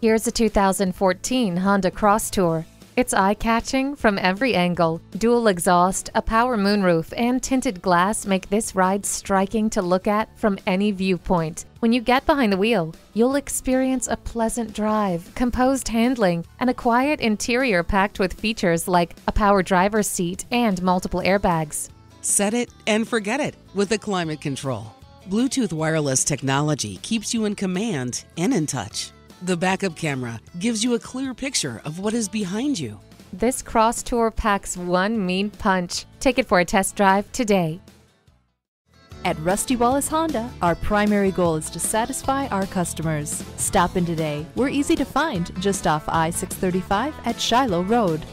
Here's a 2014 Honda Crosstour. It's eye-catching from every angle. Dual exhaust, a power moonroof, and tinted glass make this ride striking to look at from any viewpoint. When you get behind the wheel, you'll experience a pleasant drive, composed handling, and a quiet interior packed with features like a power driver's seat and multiple airbags. Set it and forget it with the climate control. Bluetooth wireless technology keeps you in command and in touch. The backup camera gives you a clear picture of what is behind you. This Crosstour packs one mean punch. Take it for a test drive today. At Rusty Wallis Honda, our primary goal is to satisfy our customers. Stop in today. We're easy to find just off I-635 at Shiloh Road.